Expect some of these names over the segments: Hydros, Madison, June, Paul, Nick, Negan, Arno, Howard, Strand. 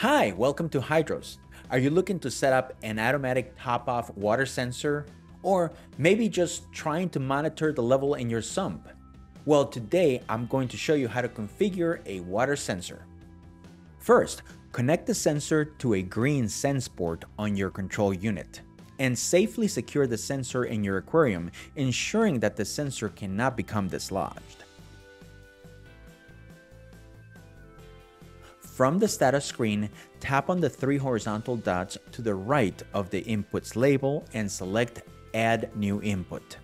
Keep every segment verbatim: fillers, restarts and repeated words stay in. Hi, welcome to Hydros. Are you looking to set up an automatic top-off water sensor? Or maybe just trying to monitor the level in your sump? Well, today I'm going to show you how to configure a water sensor. First, connect the sensor to a green sense port on your control unit, and safely secure the sensor in your aquarium, ensuring that the sensor cannot become dislodged. From the status screen, tap on the three horizontal dots to the right of the inputs label and select Add New Input.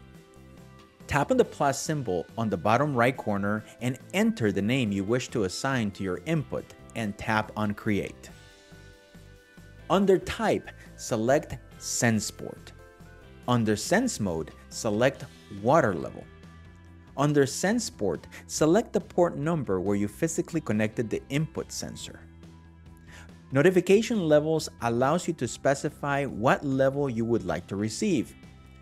Tap on the plus symbol on the bottom right corner and enter the name you wish to assign to your input and tap on Create. Under Type, select Sense Port. Under Sense Mode, select Water Level. Under Sense Port, select the port number where you physically connected the input sensor. Notification Levels allows you to specify what level you would like to receive.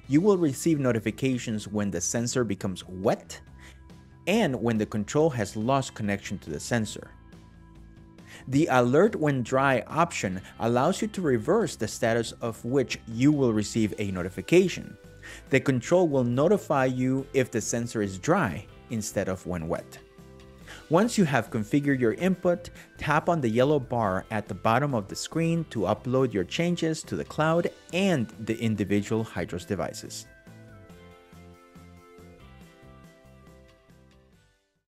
You will receive notifications when the sensor becomes wet and when the control has lost connection to the sensor. The Alert When Dry option allows you to reverse the status of which you will receive a notification. The control will notify you if the sensor is dry instead of when wet. Once you have configured your input, tap on the yellow bar at the bottom of the screen to upload your changes to the cloud and the individual Hydros devices.